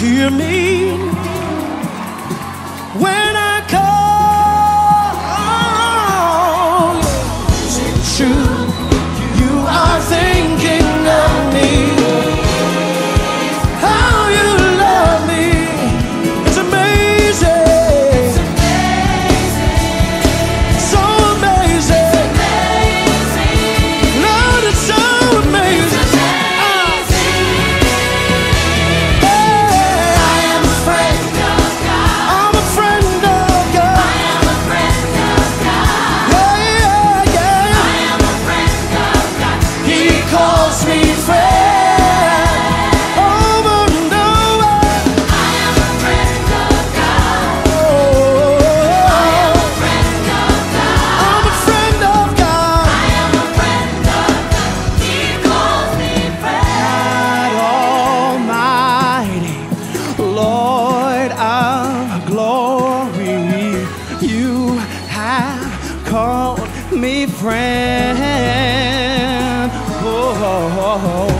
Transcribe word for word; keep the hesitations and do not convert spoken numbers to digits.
hear me when I call. Is it true you are thinking of me? How you love me, it's amazing, it's amazing. So amazing, it's amazing. Lord, it's so amazing. Call me friend. Oh, oh, oh.